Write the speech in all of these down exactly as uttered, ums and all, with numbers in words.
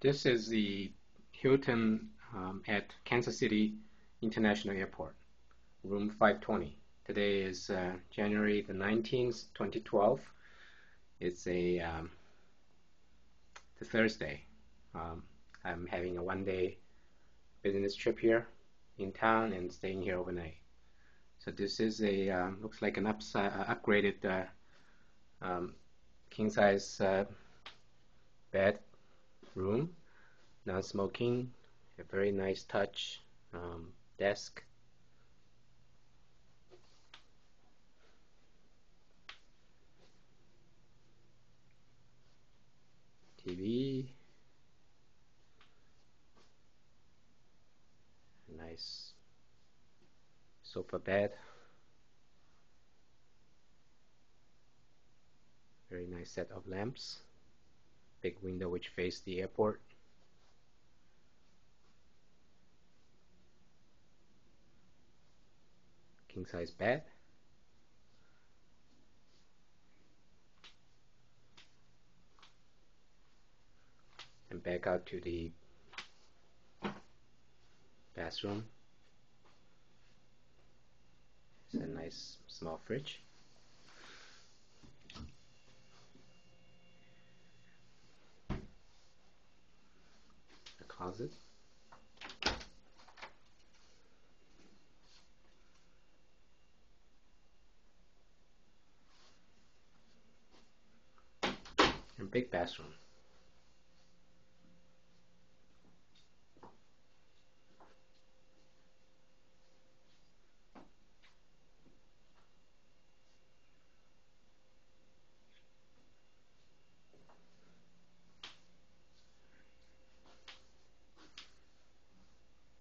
This is the Hilton um, at Kansas City International Airport, room five twenty. Today is uh, January the nineteenth, twenty twelve. It's a um, it's Thursday. Um, I'm having a one-day business trip here in town and staying here overnight. So this is a uh, looks like an upside, uh, upgraded uh, um, king-size uh, bed room, non-smoking, a very nice touch, um, desk. T V, nice sofa bed, very nice set of lamps, big window which faces the airport, king size bed. And back out to the bathroom. It's a nice small fridge. A closet. And big bathroom.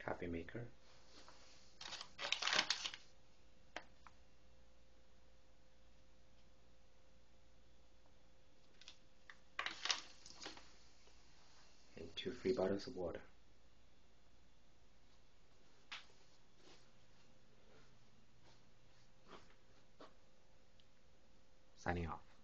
Coffee maker, and two free bottles of water. Signing off.